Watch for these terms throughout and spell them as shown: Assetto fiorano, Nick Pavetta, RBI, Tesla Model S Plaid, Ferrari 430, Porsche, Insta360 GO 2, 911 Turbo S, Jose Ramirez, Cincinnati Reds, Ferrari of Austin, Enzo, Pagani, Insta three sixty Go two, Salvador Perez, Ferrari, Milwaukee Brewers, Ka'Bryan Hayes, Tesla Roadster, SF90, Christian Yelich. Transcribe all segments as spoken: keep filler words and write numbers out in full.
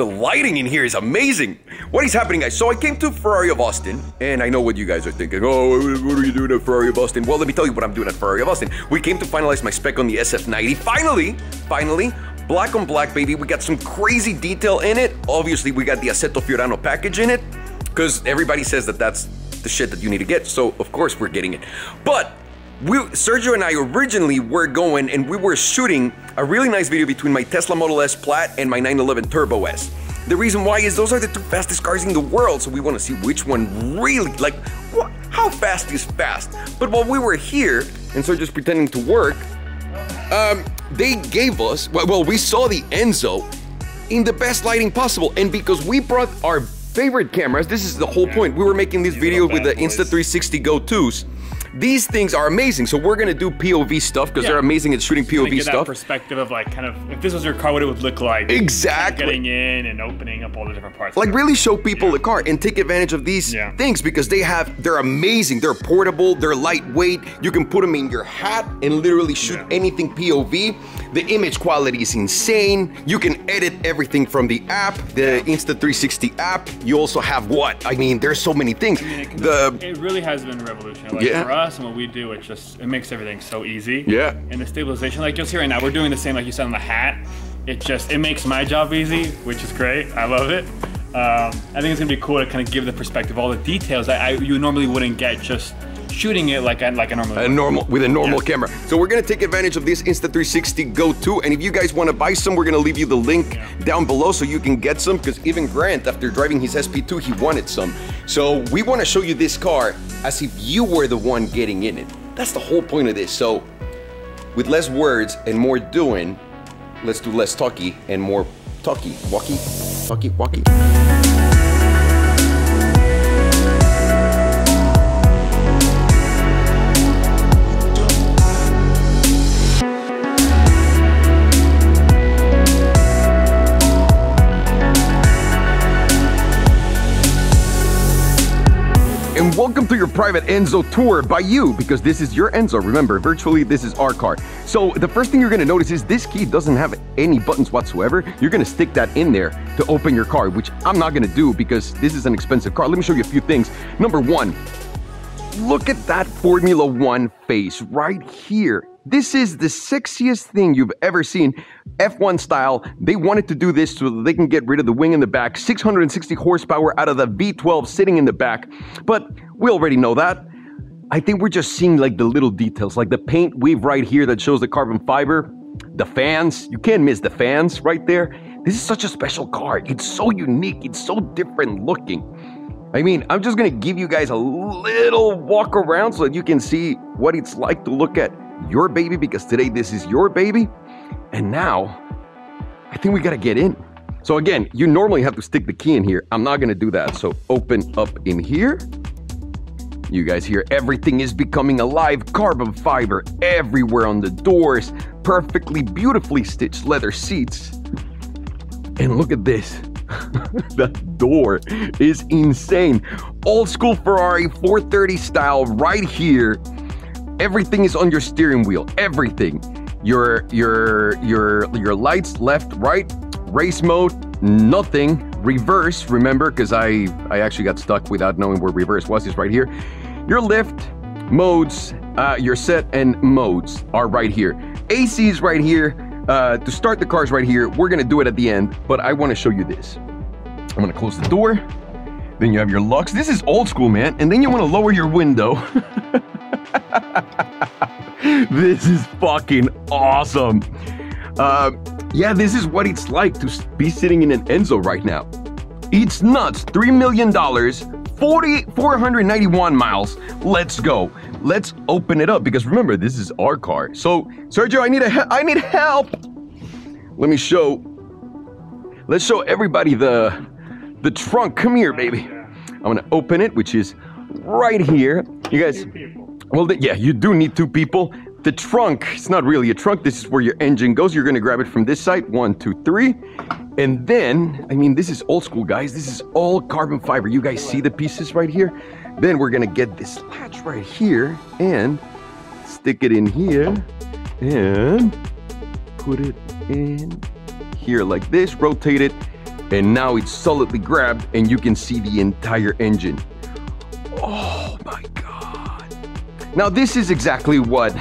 The lighting in here is amazing. What is happening, guys? So I came to Ferrari of Austin, and I know what you guys are thinking. Oh, what are you doing at Ferrari of Austin? Well, let me tell you what I'm doing at Ferrari of Austin. We came to finalize my spec on the S F ninety. Finally, finally. Black on black, baby. We got some crazy detail in it. Obviously, we got the Assetto Fiorano package in it, because everybody says that that's the shit that you need to get. So, of course, we're getting it. But we, Sergio and I originally were going and we were shooting a really nice video between my Tesla Model S Plaid and my nine eleven Turbo S. The reason why is those are the two fastest cars in the world, so we want to see which one really, like, what, how fast is fast? But while we were here, and Sergio's pretending to work, Um, they gave us, well, well, we saw the Enzo in the best lighting possible, and because we brought our favorite cameras, this is the whole yeah. point, we were making this These video with the Insta three sixty Go twos. These things are amazing, so we're gonna do P O V stuff, because yeah. they're amazing at shooting P O V get stuff. That perspective of like, kind of, if this was your car, what it would look like. Exactly. Kind of getting in and opening up all the different parts. Like really show people yeah. the car and take advantage of these yeah. things, because they have, they're amazing, they're portable, they're lightweight, you can put them in your hat and literally shoot yeah. anything P O V. The image quality is insane. You can edit everything from the app, the yeah. Insta three sixty app. You also have what? I mean, there's so many things. I mean, it, the, it really has been revolutionary. Like, yeah. and what we do, it just, it makes everything so easy. Yeah. And the stabilization, like you'll see right now, we're doing the same like you said on the hat. It just, it makes my job easy, which is great. I love it. Um, I think it's gonna be cool to kind of give the perspective, all the details that I, you normally wouldn't get just shooting it like a, like a normal, a normal with a normal yeah. camera. So we're gonna take advantage of this Insta three sixty Go two, and if you guys want to buy some, we're gonna leave you the link yeah. down below so you can get some, because even Grant, after driving his S P two, he wanted some. So we want to show you this car as if you were the one getting in it. That's the whole point of this. So with less words and more doing, let's do less talky and more talky, walky, talky, walky. And welcome to your private Enzo tour by you, because this is your Enzo. Remember, virtually this is our car. So the first thing you're gonna notice is this key doesn't have any buttons whatsoever. You're gonna stick that in there to open your car, which I'm not gonna do because this is an expensive car. Let me show you a few things. Number one, look at that Formula One face right here. This is the sexiest thing you've ever seen, F one style. They wanted to do this so that they can get rid of the wing in the back, six hundred sixty horsepower out of the V twelve sitting in the back, but we already know that. I think we're just seeing like the little details, like the paint weave right here that shows the carbon fiber, the fans, you can't miss the fans right there. This is such a special car, it's so unique, it's so different looking. I mean, I'm just gonna give you guys a little walk around so that you can see what it's like to look at your baby, because today this is your baby. And now I think we gotta get in. So again, you normally have to stick the key in here. I'm not gonna do that. So open up in here. You guys hear everything is becoming alive. Carbon fiber everywhere on the doors, perfectly beautifully stitched leather seats. And look at this. That door is insane. Old school Ferrari four thirty style right here. Everything is on your steering wheel, everything. Your, your, your, your lights, left, right, race mode, nothing. Reverse, remember, because I, I actually got stuck without knowing where reverse was, it's right here. Your lift, modes, uh, your set and modes are right here. A C is right here. Uh, to start the cars right here, we're gonna do it at the end, but I wanna show you this. I'm gonna close the door. Then you have your lux. This is old school, man. And then you wanna lower your window. This is fucking awesome. Uh, yeah, this is what it's like to be sitting in an Enzo right now. It's nuts. three million dollars, four hundred ninety-one miles. Let's go. Let's open it up, because remember, this is our car. So, Sergio, I need a, I need help. Let me show. Let's show everybody the the trunk. Come here, baby. I'm gonna open it, which is right here. You guys. Well, the, yeah, you do need two people. The trunk, it's not really a trunk. This is where your engine goes. You're gonna grab it from this side. One, two, three. And then, I mean, this is old school, guys. This is all carbon fiber. You guys see the pieces right here? Then we're gonna get this latch right here and stick it in here and put it in here like this, rotate it. And now it's solidly grabbed and you can see the entire engine. Oh my God. Now this is exactly what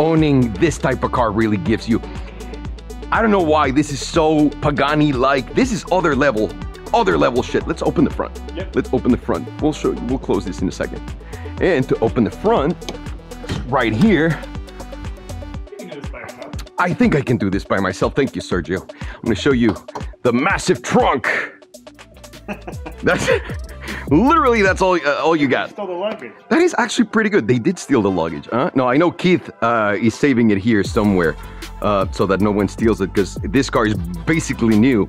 owning this type of car really gives you. I don't know why this is so Pagani-like. This is other level, other level shit. Let's open the front. Yep. Let's open the front. We'll show you, we'll close this in a second. And to open the front, right here, I think I can do this by myself. Thank you, Sergio. I'm gonna show you the massive trunk. That's literally, that's all, uh, all you got. They stole the luggage. That is actually pretty good. They did steal the luggage, huh? No, I know Keith uh, is saving it here somewhere uh, so that no one steals it, because this car is basically new.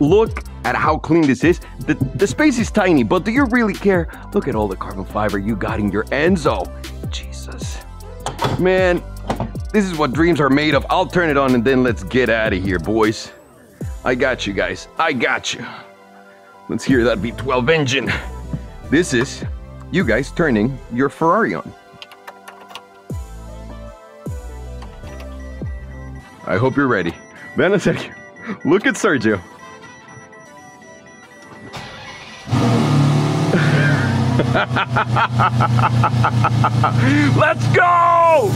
Look at how clean this is. The, the space is tiny, but do you really care? Look at all the carbon fiber you got in your Enzo. Jesus. Man, this is what dreams are made of. I'll turn it on and then let's get out of here, boys. I got you guys, I got you. Let's hear that V twelve engine. This is you guys turning your Ferrari on. I hope you're ready. Ven a Sergio, look at Sergio. Let's go!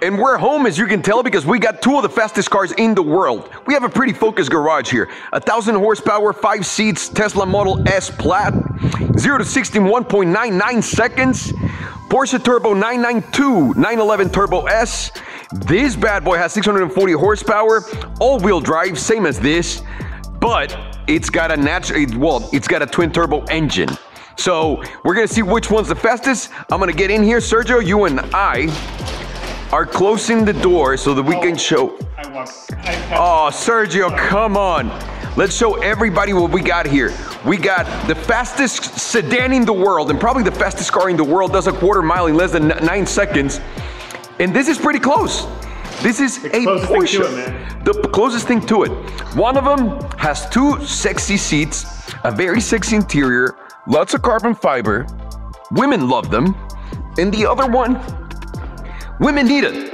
And we're home, as you can tell, because we got two of the fastest cars in the world. We have a pretty focused garage here. A thousand horsepower, five seats, Tesla Model S Plaid, zero to sixty in one point nine nine seconds. Porsche Turbo nine ninety-two, nine eleven Turbo S. This bad boy has six hundred forty horsepower, all-wheel drive, same as this, but it's got a natural, well, it's got a twin turbo engine. So we're gonna see which one's the fastest. I'm gonna get in here, Sergio. You and I are closing the door so that we oh, can show. I was, I oh, Sergio, come on. Let's show everybody what we got here. We got the fastest sedan in the world and probably the fastest car in the world. Does a quarter mile in less than nine seconds. And this is pretty close. This is the a Porsche. It, the closest thing to it. One of them has two sexy seats, a very sexy interior, lots of carbon fiber. Women love them. And the other one, women need it,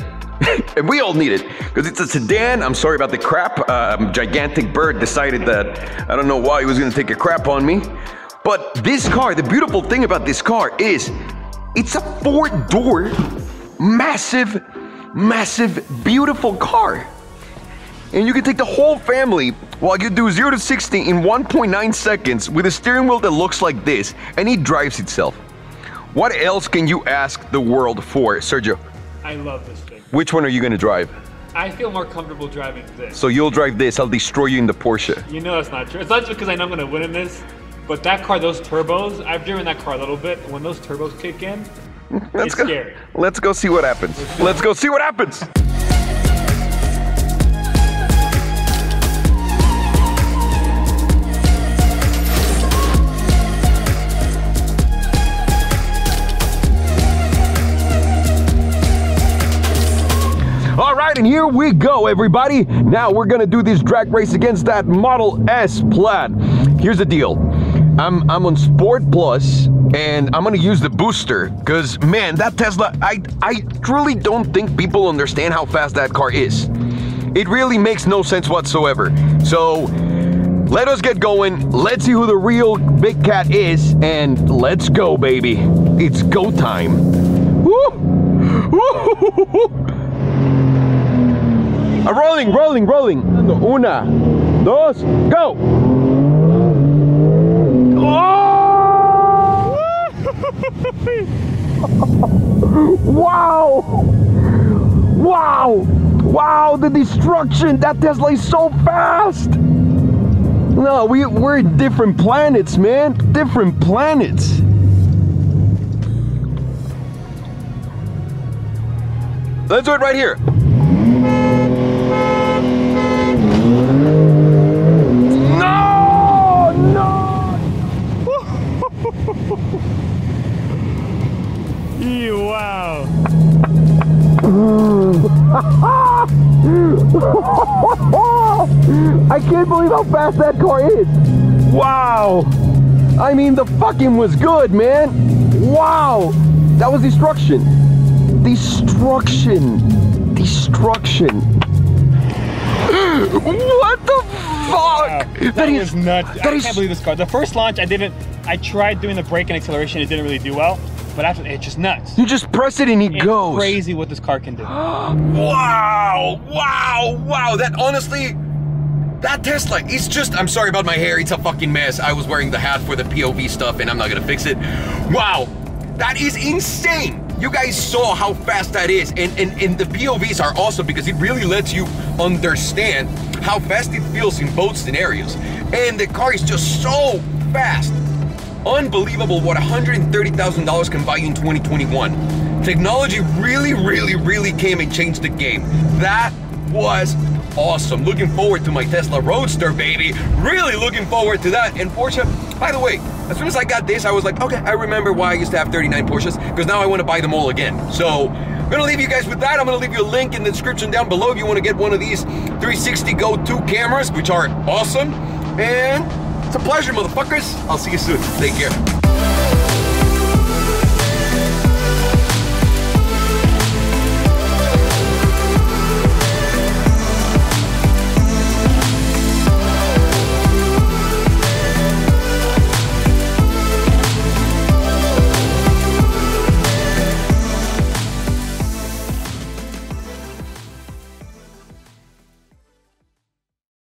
and we all need it, because it's a sedan. I'm sorry about the crap. Um, gigantic bird decided that, I don't know why he was gonna take a crap on me. But this car, the beautiful thing about this car is, it's a four-door, massive, massive, beautiful car. And you can take the whole family while you do zero to sixty in one point nine seconds with a steering wheel that looks like this, and it drives itself. What else can you ask the world for, Sergio? I love this thing. Which one are you gonna drive? I feel more comfortable driving this. So you'll drive this, I'll destroy you in the Porsche. You know that's not true. It's not just because I know I'm gonna win in this, but that car, those turbos, I've driven that car a little bit. When those turbos kick in, Let's it's go. scary. Let's go see what happens. Let's, Let's go see what happens. And here we go, everybody. Now we're gonna do this drag race against that Model S Plaid. Here's the deal. I'm, I'm on Sport Plus, and I'm gonna use the booster, because man, that Tesla, I, I truly don't think people understand how fast that car is. It really makes no sense whatsoever. So let us get going. Let's see who the real big cat is, and let's go, baby. It's go time. Woo! Woo! I'm rolling, rolling, rolling. Una, dos, go! Oh! Wow! Wow! Wow, the destruction! That Tesla is so fast! No, we, we're different planets, man. Different planets. Let's do it right here. Wow. I can't believe how fast that car is. Wow. I mean, the fucking was good, man. Wow, that was destruction. Destruction. Destruction. What the fuck? Wow, that that is nuts. That I can't is... believe this car. The first launch, I didn't, I tried doing the brake and acceleration. It didn't really do well. But after, it's just nuts. You just press it and he it's goes. It's crazy what this car can do. Wow, wow, wow. That honestly, that Tesla, it's just, I'm sorry about my hair, it's a fucking mess. I was wearing the hat for the P O V stuff and I'm not gonna fix it. Wow, that is insane. You guys saw how fast that is. And, and, and the P O Vs are awesome because it really lets you understand how fast it feels in both scenarios. And the car is just so fast. Unbelievable what one hundred thirty thousand dollars can buy you in twenty twenty-one. Technology really, really, really came and changed the game. That was awesome. Looking forward to my Tesla Roadster, baby. Really looking forward to that. And Porsche, by the way, as soon as I got this, I was like, okay, I remember why I used to have thirty-nine Porsches, because now I want to buy them all again. So I'm gonna leave you guys with that. I'm gonna leave you a link in the description down below if you want to get one of these three sixty go two cameras, which are awesome. And it's a pleasure, motherfuckers. I'll see you soon. Take care.